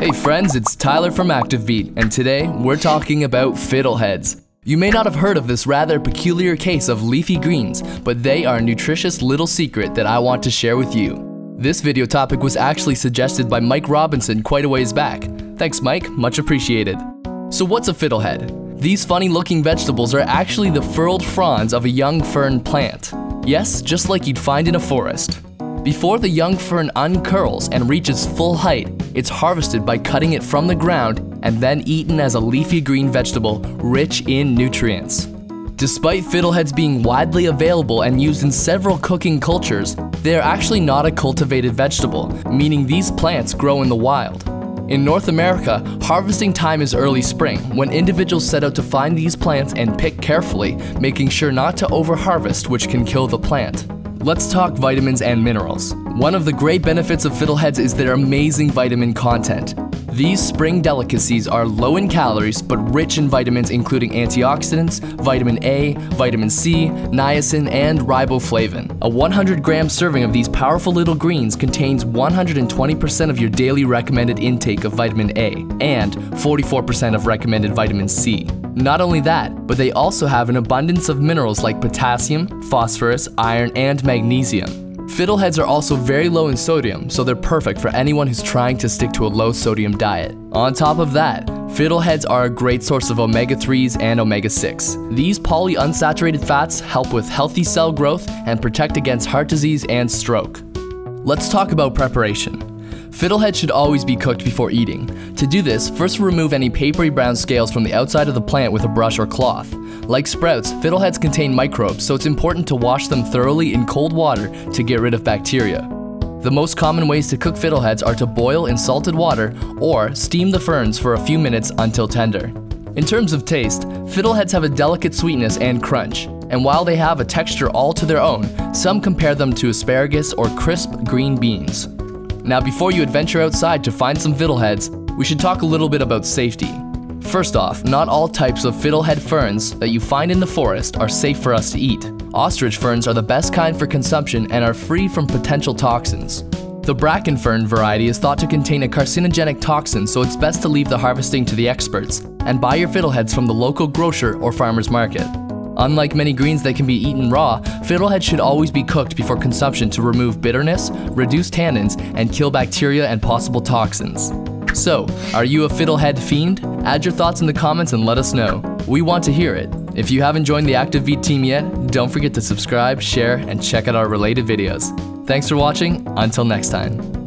Hey friends, it's Tyler from ActiveBeat, and today we're talking about fiddleheads. You may not have heard of this rather peculiar case of leafy greens, but they are a nutritious little secret that I want to share with you. This video topic was actually suggested by Mike Robinson quite a ways back. Thanks Mike, much appreciated. So what's a fiddlehead? These funny looking vegetables are actually the furled fronds of a young fern plant. Yes, just like you'd find in a forest. Before the young fern uncurls and reaches full height, it's harvested by cutting it from the ground and then eaten as a leafy green vegetable rich in nutrients. Despite fiddleheads being widely available and used in several cooking cultures, they are actually not a cultivated vegetable, meaning these plants grow in the wild. In North America, harvesting time is early spring, when individuals set out to find these plants and pick carefully, making sure not to overharvest, which can kill the plant. Let's talk vitamins and minerals. One of the great benefits of fiddleheads is their amazing vitamin content. These spring delicacies are low in calories but rich in vitamins including antioxidants, vitamin A, vitamin C, niacin, and riboflavin. A 100-gram serving of these powerful little greens contains 120% of your daily recommended intake of vitamin A and 44% of recommended vitamin C. Not only that, but they also have an abundance of minerals like potassium, phosphorus, iron, and magnesium. Fiddleheads are also very low in sodium, so they're perfect for anyone who's trying to stick to a low-sodium diet. On top of that, fiddleheads are a great source of omega-3s and omega-6. These polyunsaturated fats help with healthy cell growth and protect against heart disease and stroke. Let's talk about preparation. Fiddleheads should always be cooked before eating. To do this, first remove any papery brown scales from the outside of the plant with a brush or cloth. Like sprouts, fiddleheads contain microbes, so it's important to wash them thoroughly in cold water to get rid of bacteria. The most common ways to cook fiddleheads are to boil in salted water or steam the ferns for a few minutes until tender. In terms of taste, fiddleheads have a delicate sweetness and crunch, and while they have a texture all to their own, some compare them to asparagus or crisp green beans. Now before you adventure outside to find some fiddleheads, we should talk a little bit about safety. First off, not all types of fiddlehead ferns that you find in the forest are safe for us to eat. Ostrich ferns are the best kind for consumption and are free from potential toxins. The bracken fern variety is thought to contain a carcinogenic toxin, so it's best to leave the harvesting to the experts and buy your fiddleheads from the local grocer or farmer's market. Unlike many greens that can be eaten raw, fiddleheads should always be cooked before consumption to remove bitterness, reduce tannins, and kill bacteria and possible toxins. So, are you a fiddlehead fiend? Add your thoughts in the comments and let us know. We want to hear it. If you haven't joined the ActiveBeat team yet, don't forget to subscribe, share, and check out our related videos. Thanks for watching. Until next time.